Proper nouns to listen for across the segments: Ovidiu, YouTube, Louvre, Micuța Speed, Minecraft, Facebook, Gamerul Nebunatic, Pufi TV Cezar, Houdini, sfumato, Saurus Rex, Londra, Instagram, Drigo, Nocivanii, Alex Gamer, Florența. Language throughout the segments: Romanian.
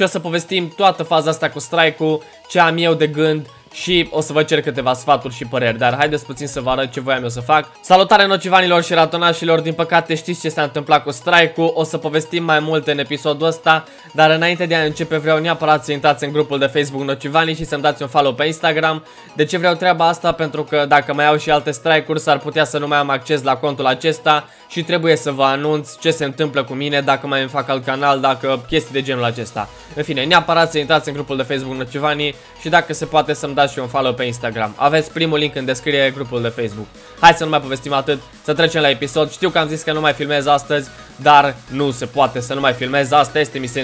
și o să povestim toată faza asta cu strike-ul, ce am eu de gând și o să vă cer câteva sfaturi și păreri. Dar haideți puțin să vă arăt ce voiam eu să fac. Salutare nocivanilor și ratonașilor, din păcate știți ce s-a întâmplat cu strike-ul. O să povestim mai multe în episodul ăsta, dar înainte de a începe vreau neapărat să intrați în grupul de Facebook Nocivanii și să-mi dați un follow pe Instagram. De ce vreau treaba asta? Pentru că dacă mai au și alte strike-uri s-ar putea să nu mai am acces la contul acesta și trebuie să vă anunț ce se întâmplă cu mine, dacă mai îmi fac alt canal, dacă chestii de genul acesta. În fine, neapărat să intrați în grupul de Facebook Nocivanii și dacă se poate să-mi dați și un follow pe Instagram. Aveți primul link în descriere, grupul de Facebook. Hai să nu mai povestim atât, să trecem la episod. Știu că am zis că nu mai filmez astăzi, dar nu se poate să nu mai filmez. Asta este, mi se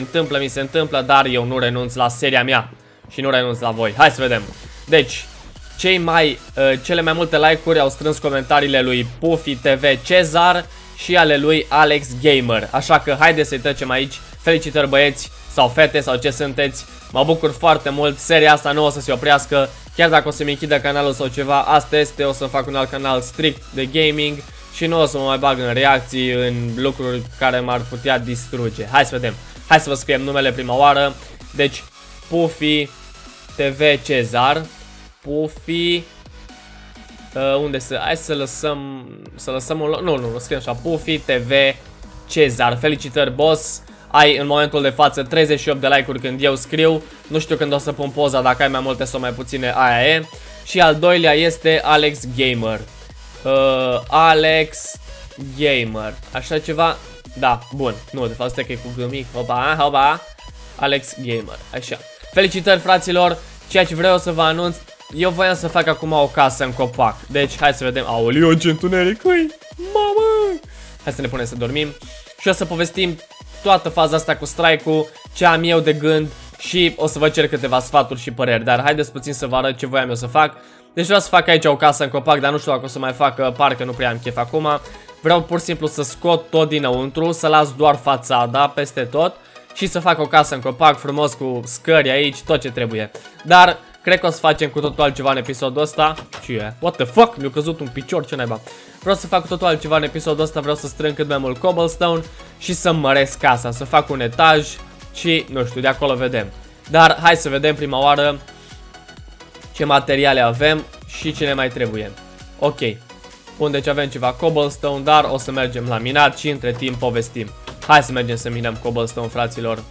întâmplă, dar eu nu renunț la seria mea și nu renunț la voi. Hai să vedem. Deci, cele mai multe like-uri au strâns comentariile lui Pufi TV Cezar și ale lui Alex Gamer. Așa că haideți să-i trecem aici. Felicitări băieți sau fete sau ce sunteți. Mă bucur foarte mult, seria asta nu o să se oprească. Chiar dacă o să-mi închidă canalul sau ceva, asta este, o să fac un alt canal strict de gaming și nu o să mă mai bag în reacții, în lucruri care m-ar putea distruge. Hai să vedem, hai să vă scriem numele prima oară. Deci, Pufi TV Cezar. Pufi... unde să... Hai să lăsăm... un loc... Nu, scriem așa, Pufi TV Cezar. Felicitări, boss! Ai în momentul de față 38 de like-uri când eu scriu. Nu știu când o să pun poza, dacă ai mai multe sau mai puține, aia e. Și al doilea este Alex Gamer. Alex Gamer, așa ceva. Da, bun, nu, de fapt stai că e cu gâmic. Opa, opa, Alex Gamer, așa. Felicitări fraților, ceea ce vreau să vă anunț, eu voiam să fac acum o casă în copac. Deci hai să vedem. Aoleu, ce întuneric, ui, mamă. Hai să ne punem să dormim și o să povestim toată faza asta cu strike-ul, ce am eu de gând și o să vă cer câteva sfaturi și păreri. Dar haideți puțin să vă arăt ce voiam eu să fac. Deci vreau să fac aici o casă în copac, dar nu știu dacă o să mai fac, parcă nu prea am chef acum. Vreau pur și simplu să scot tot dinăuntru, să las doar fațada peste tot și să fac o casă în copac frumos cu scări aici, tot ce trebuie. Dar cred că o să facem cu totul altceva în episodul ăsta. Ce e? What the fuck? Mi-a căzut un picior, ce naiba? Vreau să fac cu totul altceva în episodul ăsta, vreau să strâng cât mai mult cobblestone și să măresc casa, să fac un etaj și nu știu, de acolo vedem. Dar hai să vedem prima oară ce materiale avem și ce ne mai trebuie. Ok, bun, deci avem ceva cobblestone, dar o să mergem la minat și între timp povestim. Hai să mergem să minăm cobblestone, fraților.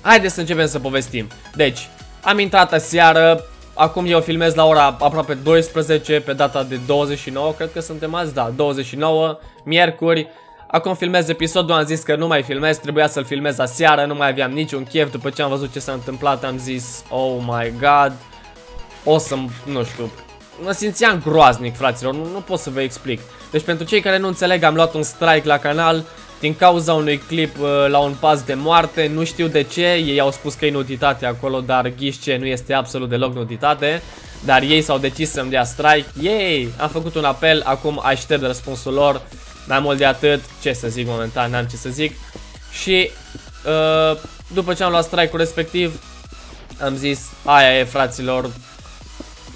Haideți să începem să povestim. Deci, am intrat aseară, acum eu filmez la ora aproape 12, pe data de 29, cred că suntem azi, da, 29, miercuri. Acum filmez episodul, am zis că nu mai filmez, trebuia să-l filmez aseară, nu mai aveam niciun chef. După ce am văzut ce s-a întâmplat am zis, oh my god, o să, nu știu, mă simțeam groaznic, fraților, nu pot să vă explic. Deci pentru cei care nu înțeleg, am luat un strike la canal din cauza unui clip la un pas de moarte, nu știu de ce, ei au spus că e nuditate acolo, dar ghiși ce, nu este absolut deloc nuditate. Dar ei s-au decis să-mi dea strike, yay! Am făcut un apel, acum aștept răspunsul lor, mai mult de atât, ce să zic momentan, n-am ce să zic. Și după ce am luat strike-ul respectiv, am zis, aia e fraților,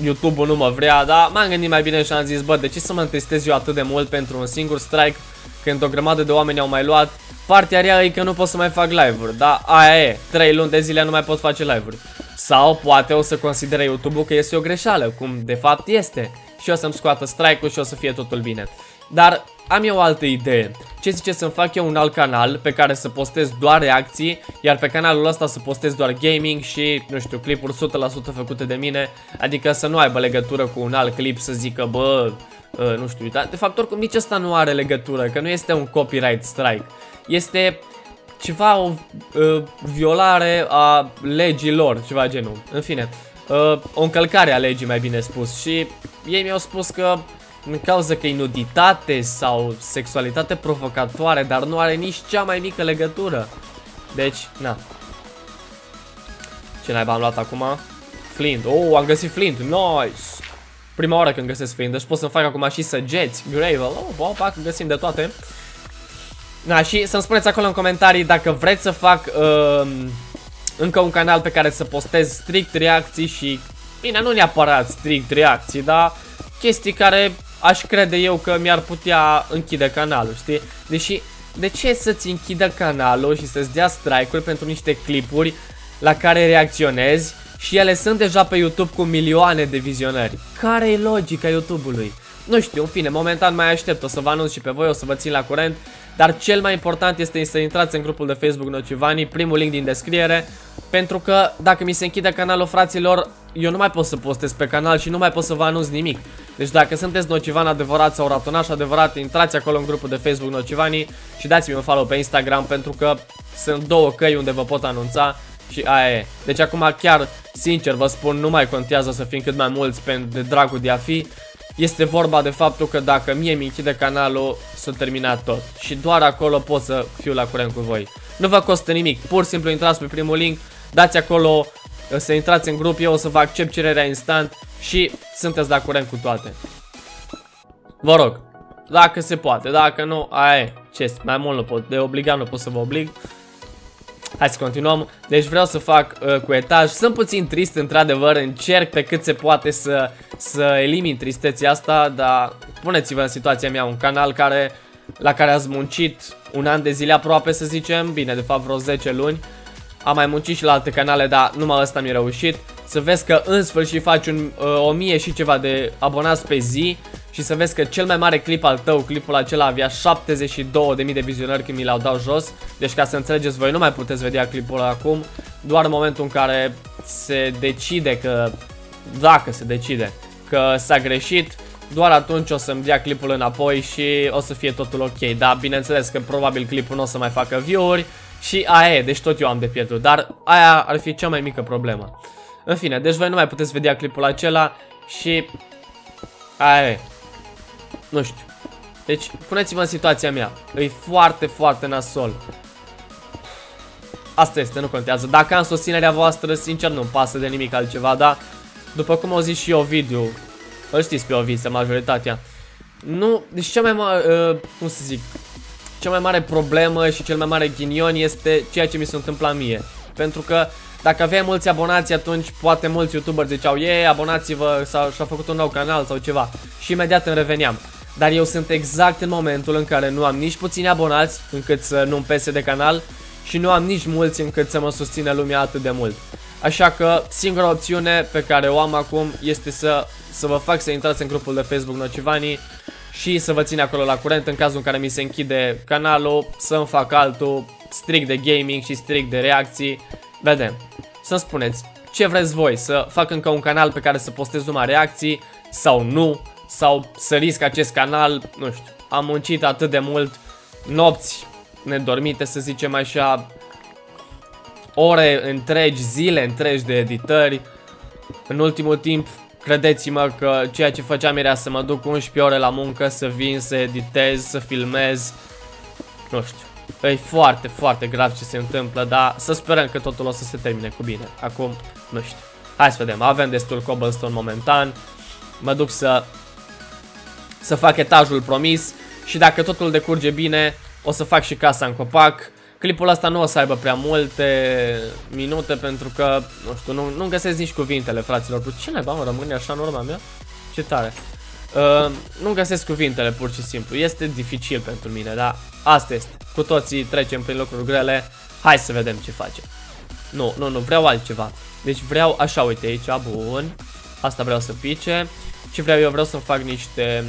YouTube-ul nu mă vrea, dar m-am gândit mai bine și am zis, bă, de ce să mă întristez eu atât de mult pentru un singur strike? Când o grămadă de oameni au mai luat, partea rea e că nu pot să mai fac live-uri, dar aia e, 3 luni de zile nu mai pot face live-uri. Sau poate o să considere YouTube-ul că este o greșeală, cum de fapt este, și o să-mi scoată strike-ul și o să fie totul bine. Dar am eu o altă idee. Ce zice să-mi fac eu un alt canal pe care să postez doar reacții, iar pe canalul ăsta să postez doar gaming și, nu știu, clipuri 100% făcute de mine, adică să nu aibă legătură cu un alt clip să zică, bă... nu știu, dar de fapt oricum nici asta nu are legătură, că nu este un copyright strike. Este ceva, o violare a legilor, ceva genul. În fine, o încălcare a legii, mai bine spus. Și ei mi-au spus că în cauza că e nuditate sau sexualitate provocatoare, dar nu are nici cea mai mică legătură. Deci, na. Ce naiba am luat acum? Flint, oh, am găsit flint, nice! Prima oară când găsesc flint, deci pot să-mi fac acum și săgeți, gravel, opac, găsim de toate. Da, și să-mi spuneți acolo în comentarii dacă vreți să fac încă un canal pe care să postez strict reacții și... Bine, nu neapărat strict reacții, dar chestii care aș crede eu că mi-ar putea închide canalul, știi? Deși de ce să-ți închidă canalul și să-ți dea strike-uri pentru niște clipuri la care reacționezi și ele sunt deja pe YouTube cu milioane de vizionări? Care e logica YouTube-ului? Nu știu, în fine, momentan mai aștept, o să vă anunț și pe voi, o să vă țin la curent. Dar cel mai important este să intrați în grupul de Facebook Nocivanii, primul link din descriere. Pentru că dacă mi se închide canalul, fraților, eu nu mai pot să postez pe canal și nu mai pot să vă anunț nimic. Deci dacă sunteți nocivani adevărat sau ratonași adevărat, intrați acolo în grupul de Facebook Nocivanii și dați-mi un follow pe Instagram, pentru că sunt două căi unde vă pot anunța și aia e. Deci acum chiar, sincer vă spun, nu mai contează să fim cât mai mulți de dragul de a fi. Este vorba de faptul că dacă mie mi închide canalul, s-a terminat tot. Și doar acolo pot să fiu la curent cu voi. Nu vă costă nimic, pur și simplu intrați pe primul link, dați acolo să intrați în grup, eu o să vă accept cererea instant și sunteți la curent cu toate. Vă rog, dacă se poate, dacă nu, aia e, ce, mai mult nu pot, de obligat nu pot să vă oblig. Hai să continuăm, deci vreau să fac cu etaj, sunt puțin trist într-adevăr, încerc pe cât se poate să elimin tristețea asta, dar puneți-vă în situația mea, un canal la care ați muncit un an de zile aproape, să zicem, bine, de fapt vreo 10 luni, am mai muncit și la alte canale, dar numai ăsta mi-a reușit, să vezi că în sfârșit faci 1000 și ceva de abonați pe zi și să vezi că cel mai mare clip al tău, clipul acela avea 72.000 de vizionări când mi l-au dat jos. Deci ca să înțelegeți voi, nu mai puteți vedea clipul ăla acum, doar în momentul în care se decide că, dacă se decide că s-a greșit, doar atunci o să-mi dea clipul înapoi și o să fie totul ok. Dar bineînțeles că probabil clipul nu o să mai facă view-uri și aia e, deci tot eu am de pierdut, dar aia ar fi cea mai mică problemă. În fine, deci voi nu mai puteți vedea clipul acela și aia e. Nu știu. Deci, puneți-vă în situația mea. E foarte, foarte nasol. Asta este, nu contează. Dacă am susținerea voastră, sincer, nu-mi pasă de nimic altceva, dar după cum au zis și Ovidiu, îl știți pe Ovidiu, majoritatea. Nu, deci cea mai mare, cum să zic, cea mai mare problemă și cel mai mare ghinion este ceea ce mi se întâmplă mie. Pentru că dacă aveai mulți abonați, atunci poate mulți youtuberi ziceau: "Ei, abonați-vă", sau și-a făcut un nou canal sau ceva. Și imediat îmi reveneam. Dar eu sunt exact în momentul în care nu am nici puțini abonați încât să nu-mi pese de canal și nu am nici mulți încât să mă susțină lumea atât de mult. Așa că singura opțiune pe care o am acum este să vă fac să intrați în grupul de Facebook Nocivanii și să vă țin acolo la curent. În cazul în care mi se închide canalul, să-mi fac altul strict de gaming și strict de reacții. Vedem. Să-mi spuneți ce vreți voi, să fac încă un canal pe care să postez numai reacții sau nu, sau să risc acest canal, nu știu. Am muncit atât de mult, nopți nedormite, să zicem așa, ore întregi, zile întregi de editări. În ultimul timp, credeți-mă că ceea ce făceam era să mă duc 11 ore la muncă, să vin, să editez, să filmez, nu știu. E foarte, foarte grav ce se întâmplă, dar să sperăm că totul o să se termine cu bine. Acum, nu știu. Hai să vedem, avem destul cobblestone momentan. Mă duc să fac etajul promis și dacă totul decurge bine, o să fac și casa în copac. Clipul ăsta nu o să aibă prea multe minute pentru că, nu știu, nu găsesc nici cuvintele, fraților. Pur ce naiba, mă, rămâne așa în urma mea? Ce tare. Nu găsesc cuvintele, pur și simplu. Este dificil pentru mine, dar asta este. Cu toții trecem prin lucruri grele. Hai să vedem ce facem. Nu, vreau altceva. Deci vreau, așa, uite aici, bun. Asta vreau să pice. Ce vreau eu? Vreau să fac niște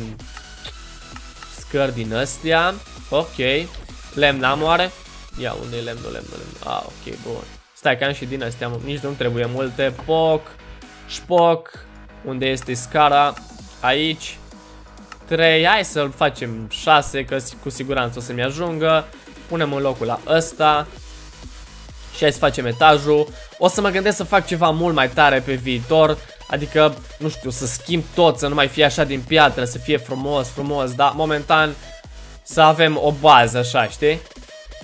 scări din astea. Ok. Lemn n-am oare? Ia, unde e lemnul? Ah, ok, bun. Stai că am și din astea, nici nu-mi trebuie multe. Poc, șpoc. Unde este scara? Aici 3, hai să-l facem 6, că cu siguranță o să-mi ajungă. Punem în locul la ăsta și hai să facem etajul. O să mă gândesc să fac ceva mult mai tare pe viitor. Adică, nu știu, să schimb tot, să nu mai fie așa din piatră, să fie frumos, dar momentan să avem o bază, așa, știi?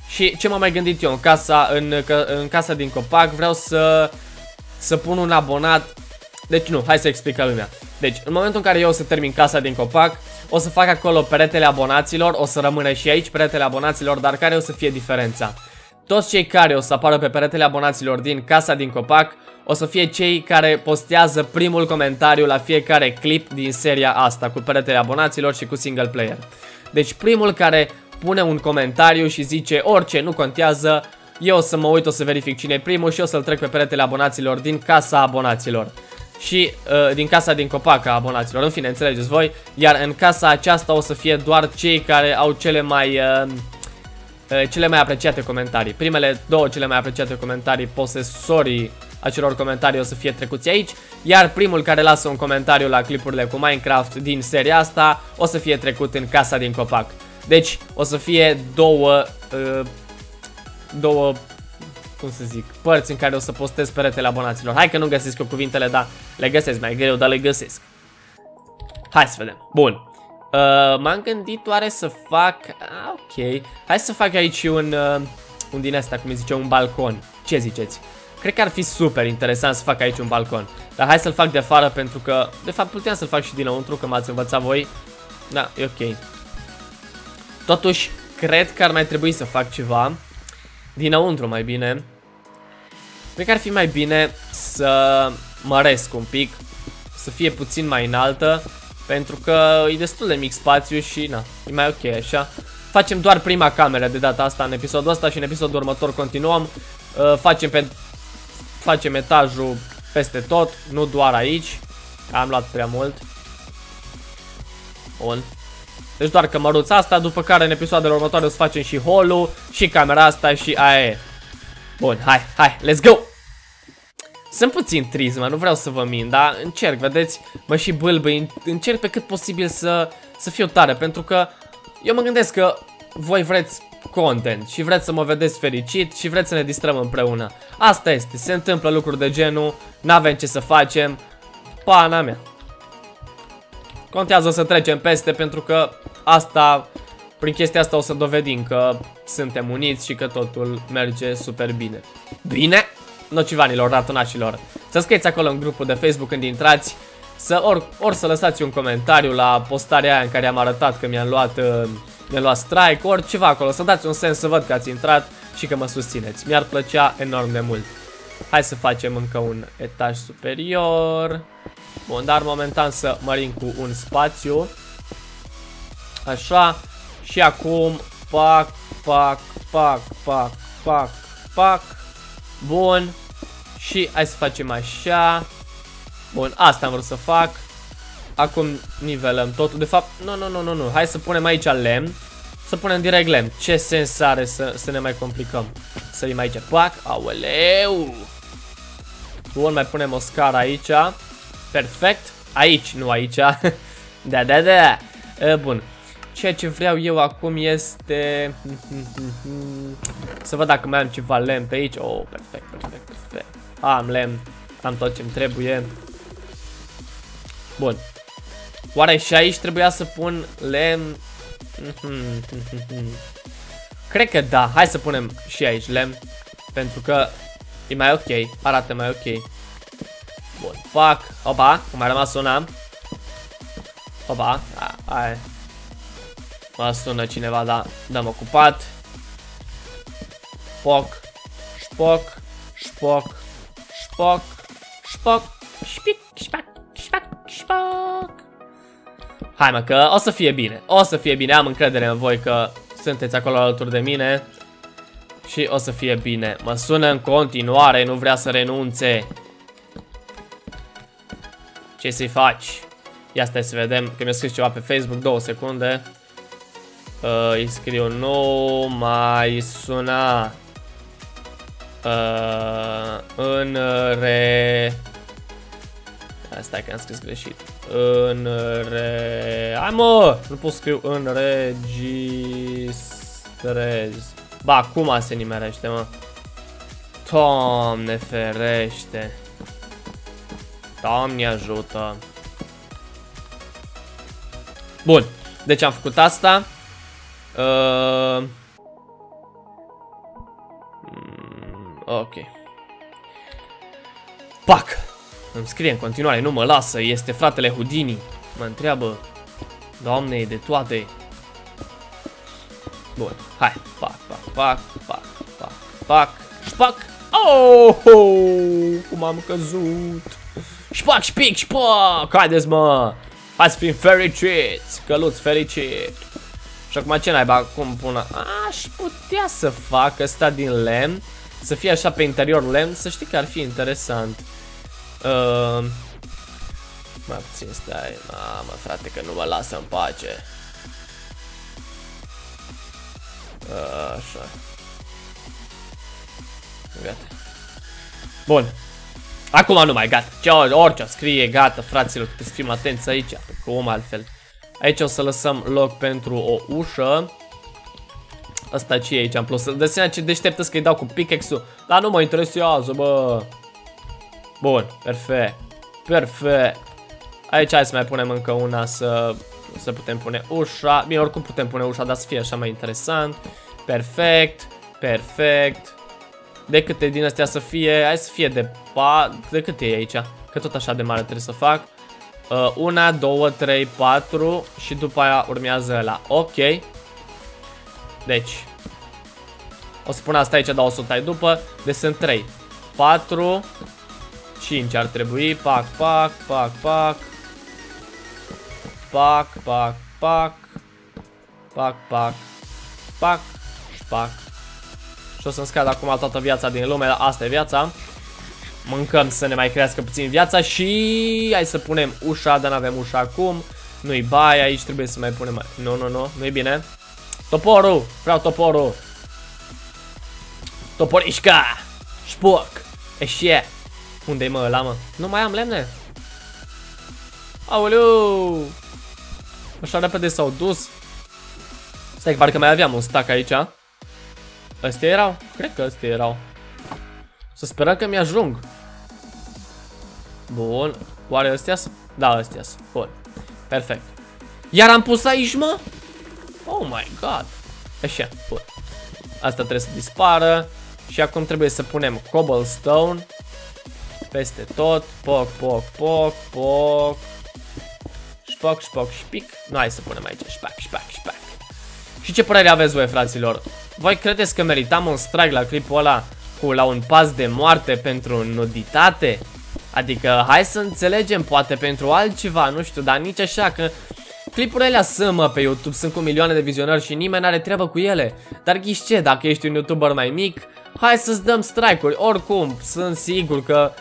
Și ce m-am mai gândit eu? În casa din copac vreau să pun un abonat. Deci nu, hai să explic la lumea. Deci, în momentul în care eu o să termin casa din copac, o să fac acolo peretele abonaților, o să rămână și aici peretele abonaților, dar care o să fie diferența? Toți cei care o să apară pe peretele abonaților din casa din copac o să fie cei care postează primul comentariu la fiecare clip din seria asta, cu peretele abonaților și cu single player. Deci primul care pune un comentariu și zice orice, nu contează. Eu o să mă uit, o să verific cine e primul și o să-l trec pe peretele abonaților din casa abonaților. Și din casa din copaca abonaților, în fine, înțelegeți voi. Iar în casa aceasta o să fie doar cei care au cele mai apreciate comentarii. Primele două cele mai apreciate comentarii, posesorii acelor comentarii, o să fie trecuți aici. Iar primul care lasă un comentariu la clipurile cu Minecraft din seria asta o să fie trecut în casa din copac. Deci o să fie două, cum să zic, părți în care o să postez peretele abonaților. Hai că nu găsesc eu cuvintele, dar le găsesc mai greu, dar le găsesc. Hai să vedem. Bun. M-am gândit oare să fac... ok. Hai să fac aici un din asta, cum îi zice, un balcon. Ce ziceți? Cred că ar fi super interesant să fac aici un balcon. Dar hai să-l fac de afară pentru că... De fapt puteam să-l fac și dinăuntru, că m-ați învățat voi. Da, e ok. Totuși, cred că ar mai trebui să fac ceva dinăuntru mai bine. Cred că ar fi mai bine să măresc un pic, să fie puțin mai înaltă, pentru că e destul de mic spațiu și na, e mai ok așa. Facem doar prima cameră de data asta în episodul ăsta și în episodul următor continuăm. Facem etajul peste tot, nu doar aici. Am luat prea mult. Bun. Deci doar cămăruța asta, după care în episoadele următoare o să facem și hall-ul, și camera asta și aia. Bun, hai, hai, let's go! Sunt puțin trist, mă, nu vreau să vă mint, dar încerc, vedeți? Mă și bâlbâi, încerc pe cât posibil să fiu tare, pentru că eu mă gândesc că voi vreți content și vreți să mă vedeți fericit și vreți să ne distrăm împreună. Asta este, se întâmplă lucruri de genul, n-avem ce să facem, pana mea. Contează, o să trecem peste, pentru că asta, prin chestia asta o să dovedim că suntem uniți și că totul merge super bine. Bine? Nocivanilor, ratonașilor, să scrieți acolo în grupul de Facebook când intrați, ori să lăsați un comentariu la postarea aia în care am arătat că mi-am luat strike, ori ceva acolo, să dați un sens să văd că ați intrat și că mă susțineți. Mi-ar plăcea enorm de mult. Hai să facem încă un etaj superior. Bun, dar momentan să mărim cu un spațiu. Așa. Și acum pac, pac, pac, pac, pac, pac. Bun. Și hai să facem așa. Bun, asta am vrut să fac. Acum nivelăm totul. De fapt, nu. Hai să punem aici lemn. Să punem direct lemn. Ce sens are să ne mai complicăm? Sărim aici, pac, aoleu. Bun, mai punem o scară aici. Perfect, aici, nu aici. Da. Bun. Ceea ce vreau eu acum este să văd dacă mai am ceva lemn pe aici. Oh, perfect. Am lemn, am tot ce-mi trebuie. Bun. Oare și aici trebuia să pun lemn? Cred că da, hai să punem și aici lemn, pentru că e mai ok, arată mai ok. Bun, fac, opa, cum a rămas una. Opa, aia. Mă sună cineva, dar dăm ocupat. Șpoc, șpoc, șpoc, șpoc, șpoc, șpic, șpac, șpac, șpoc. Hai mă, că o să fie bine, o să fie bine, am încredere în voi că sunteți acolo alături de mine și o să fie bine. Mă sună în continuare, nu vrea să renunțe. Ce să-i faci? Ia stai să vedem, că mi-a scris ceva pe Facebook, 2 secunde. Îi scriu, nu mai suna în re... Stai că am scris greșit. În re... Hai mă! Nu pot scriu înregistrez. Ba, acum se nimerește, mă. Doamne ferește. Doamne ajută. Bun, deci am făcut asta. Ok. Pac! Îmi scrie în continuare, nu mă lasă, este fratele Houdini. Mă întreabă, Doamne, e de toate. Bun, hai, pac, pac, pac, pac, pac, pac, șpac. Oh, cum am căzut. Șpac, șpic, șpac. Haideți mă, hai să fim fericiți, căluți fericit. Și acum ce naiba, cum pun? Aș putea să fac ăsta din lemn, să fie așa pe interior lemn, să știi că ar fi interesant. Mai puțin stai, mamă frate că nu mă lasă în pace. Așa. Gata. Bun. Acum nu mai, gata. Ce orice scrie, gata, fraților, trebuie să fim atenți aici, cum altfel. Aici o să lăsăm loc pentru o ușă. Asta ce e aici? Am plus. De seama ce deșteptă că îi dau cu pickaxe-ul. Dar nu mă interesează, bă. Bun, perfect. Perfect. Aici hai să mai punem încă una să putem pune ușa. Bine, oricum putem pune ușa, dar să fie așa mai interesant. Perfect. Perfect. De câte din astea să fie? Hai să fie de de câte e aici? Că tot așa de mare trebuie să fac. 1, 2, 3, 4 și după aia urmează ăla. Ok. Deci o să pun asta aici, dar o să o tai după. Deci sunt 3, 4, 5 ar trebui. Pac, pac, pac, pac. Pac, pac, pac. Pac, pac. Pac și pac. Și o să-mi scad acum toată viața din lume. Asta e viața. Mâncăm să ne mai crească puțin viața și hai să punem ușa, dar n-avem ușa acum. Nu-i bai, aici trebuie să mai punem. Nu, nu, nu, nu-i bine. Toporul, vreau toporul. Toporișca. Șpoc. Eșie. Unde-i mă ăla, mă? Nu mai am lemne. Aoleu. Așa repede s-au dus. Stai, parcă mai aveam un stack aici. Astea erau? Cred că astea erau. Să sperăm că mi-ajung. Bun. Oare astea sunt? Da, astea sunt. Bun. Perfect. Iar am pus aici, mă? Oh my god. Așa. Bun. Asta trebuie să dispară. Și acum trebuie să punem cobblestone peste tot. Poc, poc, poc, poc. Șpoc, șpoc, șpic. Nu, hai să punem aici. Șpac, șpac, șpac. Și ce părere aveți voi, fraților? Voi credeți că meritam un strike la clipul ăla? La un pas de moarte pentru nuditate? Adică hai să înțelegem, poate pentru altceva, nu știu, dar nici așa, că clipurile alea sunt, mă, pe YouTube, sunt cu milioane de vizionări și nimeni n-are treabă cu ele. Dar ghiși ce, dacă ești un YouTuber mai mic, hai să-ți dăm strike-uri. Oricum, sunt sigur că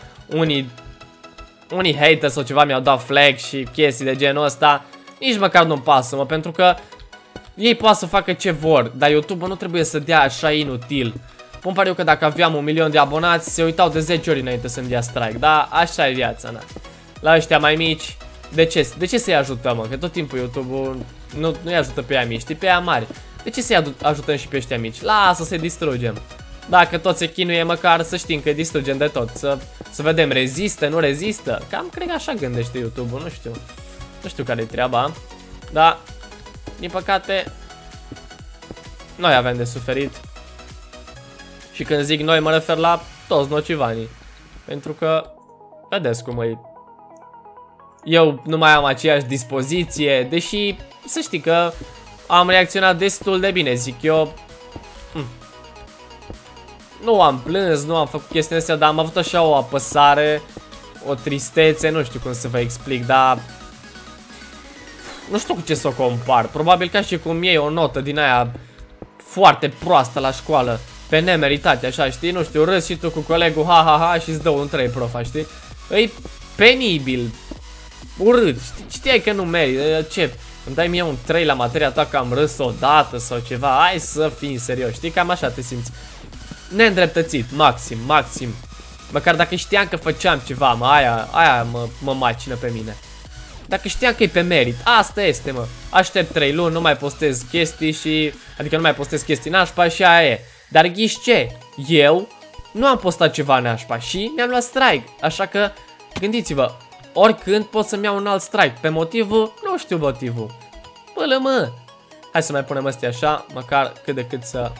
unii haters sau ceva mi-au dat flag și chestii de genul ăsta. Nici măcar nu-mi pasă, mă, pentru că ei poate să facă ce vor, dar YouTube nu trebuie să dea așa inutil. Pun pariu că dacă aveam 1 milion de abonați, se uitau de 10 ori înainte să-mi dea strike. Dar așa e viața, na. La ăștia mai mici, de ce să-i ajutăm, mă? Că tot timpul YouTube-ul nu-i ajută pe aia mici, știi? Pe aia mari. De ce să-i ajutăm și pe ăștia mici? Lasă să-i distrugem. Dacă tot se chinuie, măcar să știm că distrugem de tot. Să vedem, rezistă, nu rezistă? Cam cred că așa gândește YouTube-ul, nu știu. Nu știu care-i treaba. Dar, din păcate, noi avem de suferit. Și când zic noi, mă refer la toți Nocivanii. Pentru că, vedeți cum e. Eu nu mai am aceeași dispoziție, deși să știi că am reacționat destul de bine, zic eu. Nu am plâns, nu am făcut chestia astea, dar am avut așa o apăsare, o tristețe, nu știu cum să vă explic, dar nu știu cu ce să o compar. Probabil ca și cum iei o notă din aia foarte proastă la școală, pe nemeritate, așa, știi? Nu știu, râzi și tu cu colegul, ha, ha, ha, și-ți dă un 3, profa, știi? E penibil, urât, știai că nu merită, ce? Îmi dai mie un 3 la materia ta că am râs odată sau ceva, hai să fii serios, știi? Cam așa te simți. Neîndreptățit, maxim, maxim. Măcar dacă știam că făceam ceva, mă, aia mă macină pe mine. Dacă știam că e pe merit, asta este, mă. Aștept 3 luni, nu mai postez chestii și... Adică nu mai postez chestii nașpa și aia e. Dar ghiși ce? Eu nu am postat ceva nașpa și mi-am luat strike. Așa că gândiți-vă, oricând pot să-mi iau un alt strike. Pe motivul, nu știu motivul. Pălă, mă! Hai să mai punem astea așa, măcar cât de cât să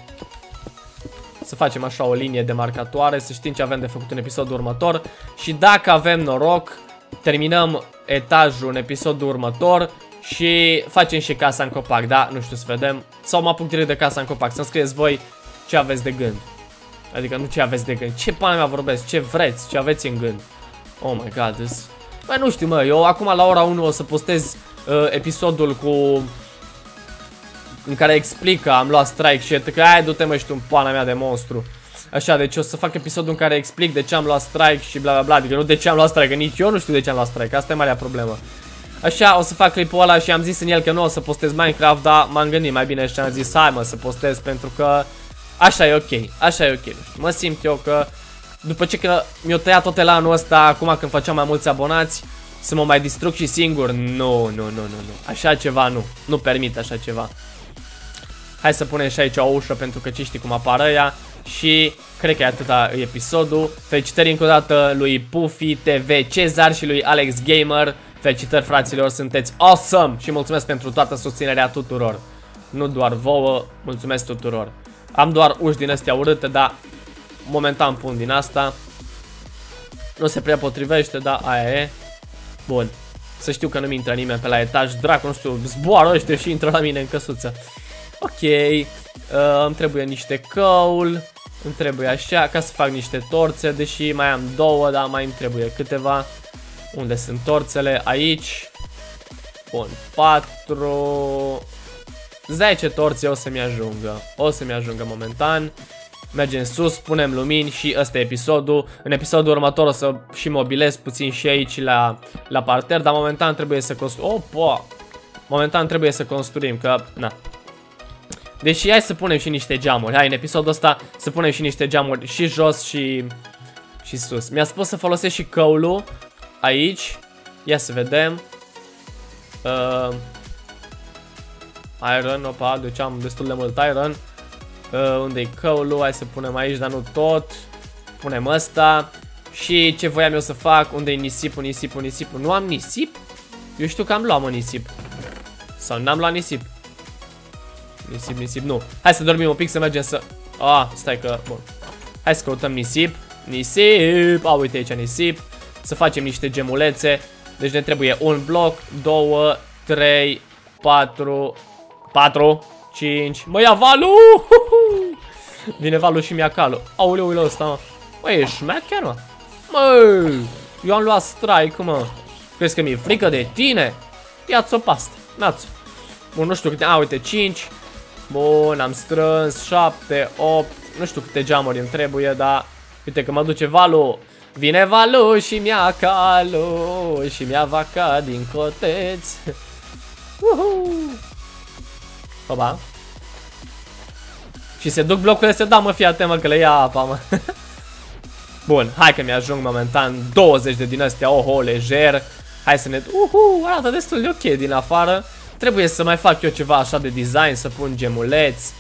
facem așa o linie demarcatoare, să știm ce avem de făcut în episodul următor. Și dacă avem noroc, terminăm etajul în episodul următor și facem și casa în copac, da? Nu știu, să vedem. Sau mă apuc direct de casa în copac, să-mi scrieți voi ce aveți de gând. Adică nu ce aveți de gând, ce pana mea vorbesc, ce vreți, ce aveți în gând. Oh my god, bă, nu știu, mă, eu acum la ora 1 o să postez episodul cu în care explică am luat strike și etc. Hai, du-te mă, ești un pana mea de monstru. Așa, deci o să fac episodul în care explic de ce am luat strike și bla bla bla. Adică nu de ce am luat strike, nici eu nu știu de ce am luat strike. Asta e marea problemă. Așa, o să fac clipul ăla și am zis în el că nu o să postez Minecraft, dar m-am gândit mai bine și am zis hai mă să postez pentru că așa e ok, așa e ok. Mă simt eu că după ce că mi-o tăia tot elanul ăsta, acum când făceam mai mulți abonați, să mă mai distrug și singur, nu. Așa ceva nu, nu permit așa ceva. Hai să punem și aici o ușă pentru că ce știi cum apar ăia. Și cred că e atâta episodul. Felicitări încă o dată lui Pufi TV Cezar și lui Alex Gamer. Felicitări fraților, sunteți awesome și mulțumesc pentru toată susținerea tuturor. Nu doar vouă, mulțumesc tuturor. Am doar uși din astea urâte, dar momentan pun din asta. Nu se prea potrivește, dar aia e. Bun, să știu că nu-mi intră nimeni pe la etaj. Dracu, nu știu, zboară ăștia și intră la mine în căsuță. Ok, îmi trebuie niște căul. Îmi trebuie așa, ca să fac niște torțe. Deși mai am două, dar mai îmi trebuie câteva. Unde sunt torțele? Aici. Bun, 4 10 torțe o să-mi ajungă. O să-mi ajungă momentan. Mergem sus, punem lumini și ăsta e episodul. În episodul următor o să și mobilez puțin și aici la parter. Dar momentan trebuie să construim. Opa! Momentan trebuie să construim, că na. Deși hai să punem și niște geamuri. Hai, în episodul ăsta să punem și niște geamuri și jos și sus. Mi-a spus să folosesc și căulul aici. Ia să vedem. Iron, opa, deci am destul de mult iron. Unde e căulul? Hai să punem aici, dar nu tot. Punem ăsta. Și ce voiam eu să fac? Unde e nisipul, nisipul? Nu am nisip? Eu știu că am luat un nisip. Sau n-am luat nisip. Nisip, nu. Hai să dormim un pic, să mergem să... stai că... Bun. Hai să căutăm nisip. Uite aici nisip. Să facem niște gemulețe. Deci ne trebuie un bloc, 2, 3, 4, 5. Mă ia valu! Vine valu și mi-a calul. Aoleu ăsta, mă. Mă, e șmecher, mă. Mă, eu am luat strike, mă. Crezi că mi-e frică de tine? Ia-ți o pastă, na-ți-o. Bun, nu știu câte, uite, 5. Bun, am strâns 7, 8. Nu știu câte geamuri îmi trebuie, dar uite că mă duce valul. Vine valul și mi-a calul și mi-a vaca din coteț. Oba. Și se duc blocurile, se dau, mă, fii atent, mă, că le ia apa, mă. Bun, hai că mi-ajung momentan 20 de din astea, oho, lejer. Hai să ne... arată destul de ok din afară. Trebuie să mai fac eu ceva așa de design, să pun gemuleți.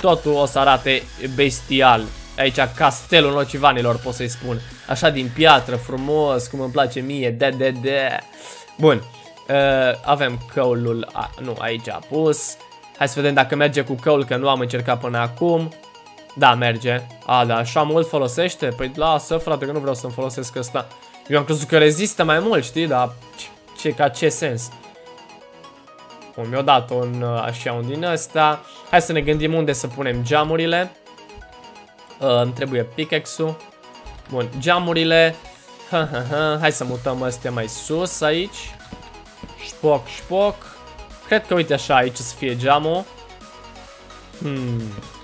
Totul o să arate bestial. Aici castelul nocivanilor, pot să-i spun. Așa din piatră, frumos, cum îmi place mie, Bun, avem căulul, nu, aici a pus. Hai să vedem dacă merge cu căul, că nu am încercat până acum. Da, merge. Da, așa mult folosește? Păi lasă, frate, că nu vreau să-mi folosesc ăsta. Eu am crezut că rezistă mai mult, știi, dar ca ce sens? Bun, mi-o dat un așa, un din ăsta. Hai să ne gândim unde să punem geamurile. Îmi trebuie pickaxe-ul. Bun, geamurile. Hai să mutăm astea mai sus aici. Șpoc, șpoc. Cred că uite așa aici să fie geamul.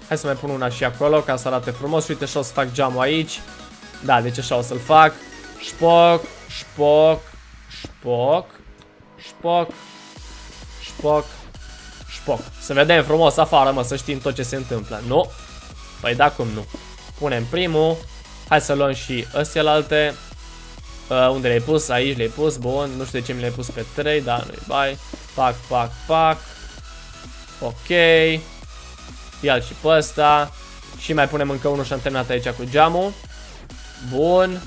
Hai să mai pun una și acolo ca să arate frumos. Uite așa o să fac geamul aici. Da, deci așa o să-l fac. Șpoc, șpoc, șpoc, șpoc, șpoc, șpoc. Să vedem frumos afară, mă, să știm tot ce se întâmplă. Nu? Păi da, cum nu? Punem primul. Hai să luăm și astea-lalte. Unde le-ai pus? Aici le-ai pus. Bun, nu știu de ce mi le-ai pus pe 3, dar nu-i bai. Pac, pac, pac. Ok. Ia-l și pe ăsta. Și mai punem încă unul și am terminat aici cu geamul. Bun.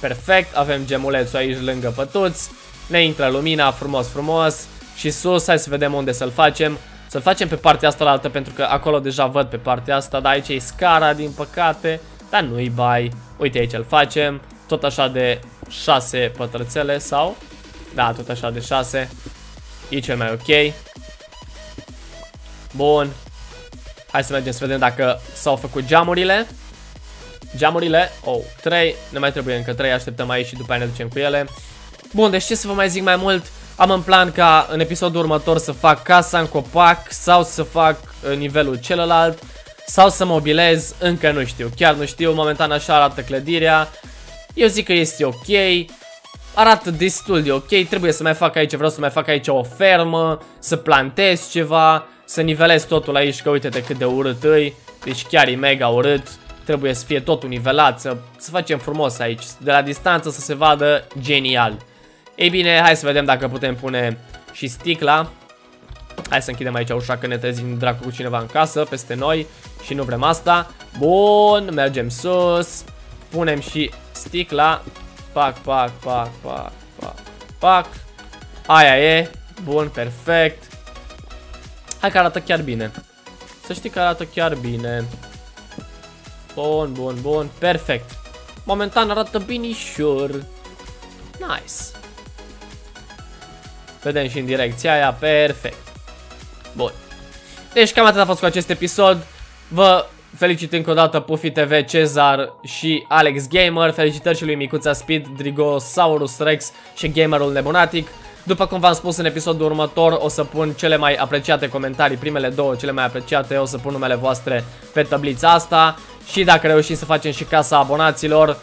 Perfect, avem gemulețul aici lângă pătuți. Ne intră lumina, frumos, frumos. Și sus, hai să vedem unde să-l facem. Să-l facem pe partea asta la altă, pentru că acolo deja văd pe partea asta. Dar aici e scara, din păcate. Dar nu-i bai. Uite, aici îl facem. Tot așa de 6 pătrățele sau... Da, tot așa de 6. E cel mai ok. Bun. Hai să mergem să vedem dacă s-au făcut geamurile. Geamurile, 3. Ne mai trebuie încă 3, așteptăm aici și după aia ne ducem cu ele. Bun, deci ce să vă mai zic mai mult. Am în plan ca în episodul următor să fac casa în copac sau să fac nivelul celălalt sau să mobilez, încă nu știu. Chiar nu știu, momentan așa arată clădirea. Eu zic că este ok. Arată destul de ok, trebuie să mai fac aici, vreau să mai fac aici o fermă, să plantez ceva, să nivelez totul aici, că uite-te cât de urât e. Deci chiar e mega urât, trebuie să fie totul nivelat, să facem frumos aici, de la distanță să se vadă genial. Ei bine, hai să vedem dacă putem pune și sticla. Hai să închidem aici ușa, că ne trezim dracu cu cineva în casă, peste noi, și nu vrem asta. Bun, mergem sus, punem și sticla. Pac, pac, pac, pac, pac, pac. Aia e. Bun, perfect. Hai că arată chiar bine. Să știi că arată chiar bine. Bun, bun, bun, perfect. Momentan arată binișor. Nice. Vedem și în direcția aia, perfect. Bun. Deci cam atât a fost cu acest episod. Vă felicit încă o dată Pufi TV Cezar și Alex Gamer. Felicitări și lui Micuța Speed, Drigo, Saurus Rex și Gamerul Nebunatic. După cum v-am spus, în episodul următor o să pun cele mai apreciate comentarii, primele două cele mai apreciate, o să pun numele voastre pe tablița asta. Și dacă reușim să facem și casa abonaților,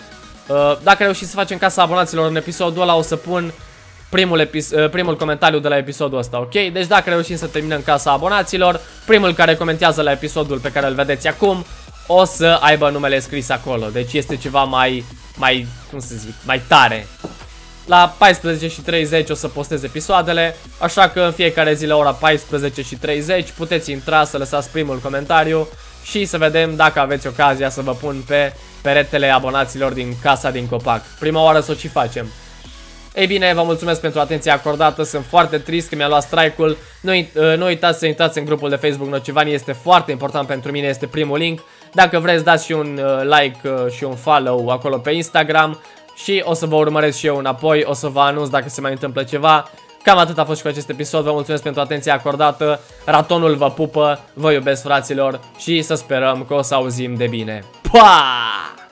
dacă reușim să facem casa abonaților în episodul ăla, o să pun primul comentariu de la episodul ăsta, ok? Deci dacă reușim să terminăm casa abonaților, primul care comentează la episodul pe care îl vedeți acum o să aibă numele scris acolo. Deci este ceva mai cum să zic, mai tare. La 14:30 o să postez episoadele, așa că în fiecare zi la ora 14:30 puteți intra să lăsați primul comentariu și să vedem dacă aveți ocazia să vă pun pe peretele abonaților din casa din copac. Prima oară să o și facem. Ei bine, vă mulțumesc pentru atenția acordată, sunt foarte trist că mi-a luat strike-ul. Nu uitați să intrați în grupul de Facebook Nocivanii, este foarte important pentru mine, este primul link. Dacă vreți, dați și un like și un follow acolo pe Instagram și o să vă urmăresc și eu înapoi, o să vă anunț dacă se mai întâmplă ceva. Cam atât a fost și cu acest episod, vă mulțumesc pentru atenția acordată, ratonul vă pupă, vă iubesc fraților și să sperăm că o să auzim de bine. Pa!